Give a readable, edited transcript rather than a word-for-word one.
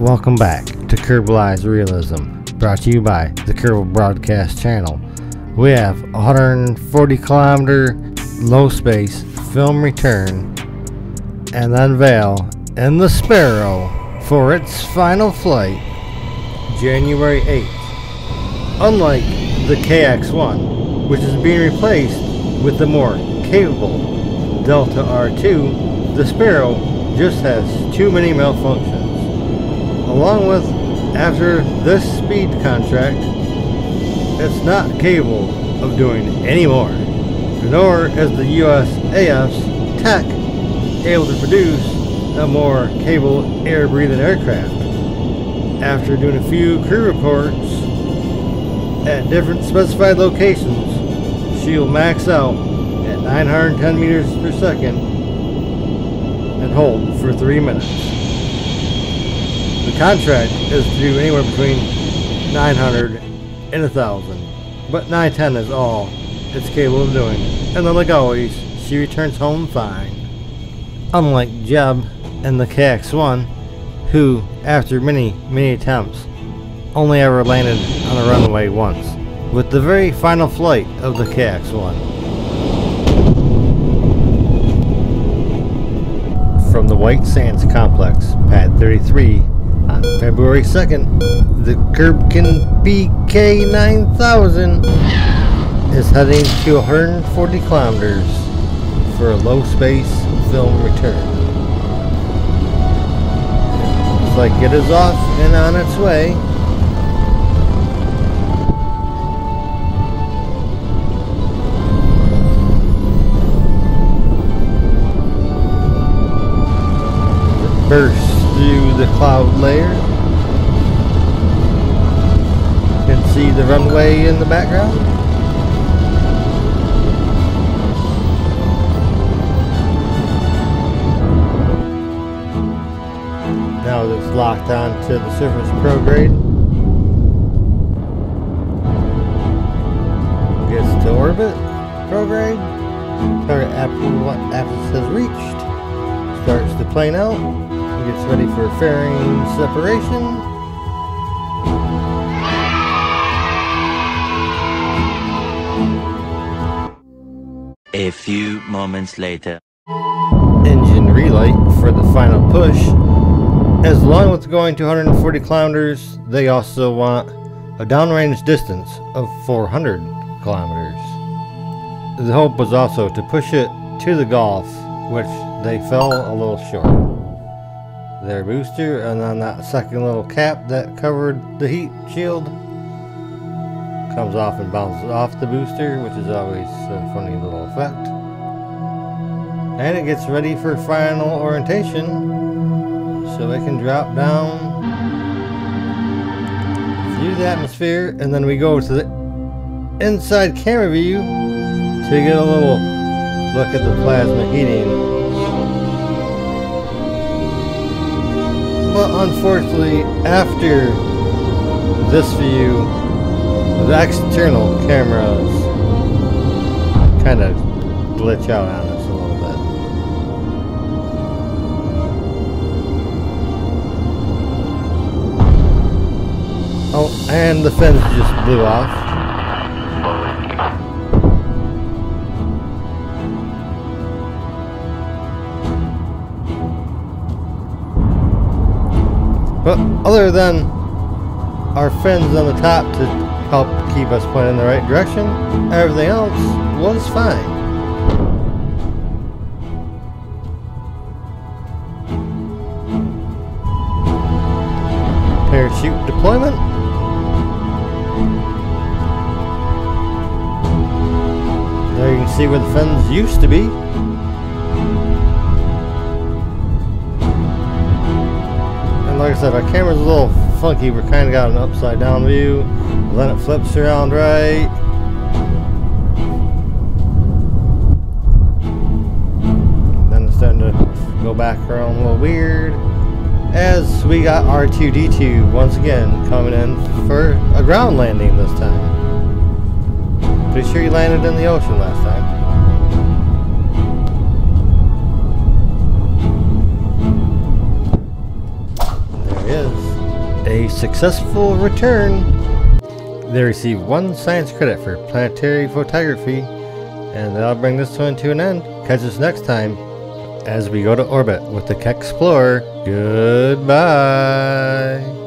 Welcome back to Kerbalized Realism, brought to you by the Kerbal Broadcast Channel. We have 140-kilometer low space film return and unveil in the Sparrow for its final flight January 8th. Unlike the KX-1, which is being replaced with the more capable Delta R2, the Sparrow just has too many malfunctions. Along with, after this speed contract, it's not capable of doing any more, nor is the USAF's Keck able to produce a more capable air-breathing aircraft. After doing a few crew reports at different specified locations, she'll max out at 910 meters per second and hold for 3 minutes. The contract is to do anywhere between 900 and 1,000, but 910 is all it's capable of doing, and then like always, she returns home fine. Unlike Jeb and the KX-1, who, after many attempts, only ever landed on the runway once, with the very final flight of the KX-1. From the White Sands Complex Pad 33, on February 2nd, the Kerbkin BK9000 is heading to 140 kilometers for a low space film return. Looks like it is off and on its way. It bursts through the cloud layer. You can see the runway in the background. Now it's locked onto the surface prograde. Gets to orbit prograde. Target aperture has reached. Starts the plane out. Gets ready for fairing separation. A few moments later. Engine relight for the final push. As long as going to 140 kilometers, they also want a downrange distance of 400 kilometers. The hope was also to push it to the Gulf, which they fell a little short. Their booster, and on that second little cap that covered the heat shield, comes off and bounces off the booster, which is always a funny little effect. And it gets ready for final orientation, so it can drop down through the atmosphere, and then we go to the inside camera view to get a little look at the plasma heating. But unfortunately, after this view, the external cameras kind of glitch out on us a little bit. Oh, and the fins just blew off. But other than our fins on the top to help keep us pointed in the right direction, everything else was fine. Parachute deployment. There you can see where the fins used to be. Like I said, our camera's a little funky. We're kind of got an upside down view. Then it flips around right. Then it's starting to go back around a little weird. As we got R2D2 once again coming in for a ground landing this time. Pretty sure he landed in the ocean last time. is a successful return. They received 1 science credit for planetary photography, and that'll bring this one to an end. Catch us next time as we go to orbit with the Keck Explorer. Goodbye.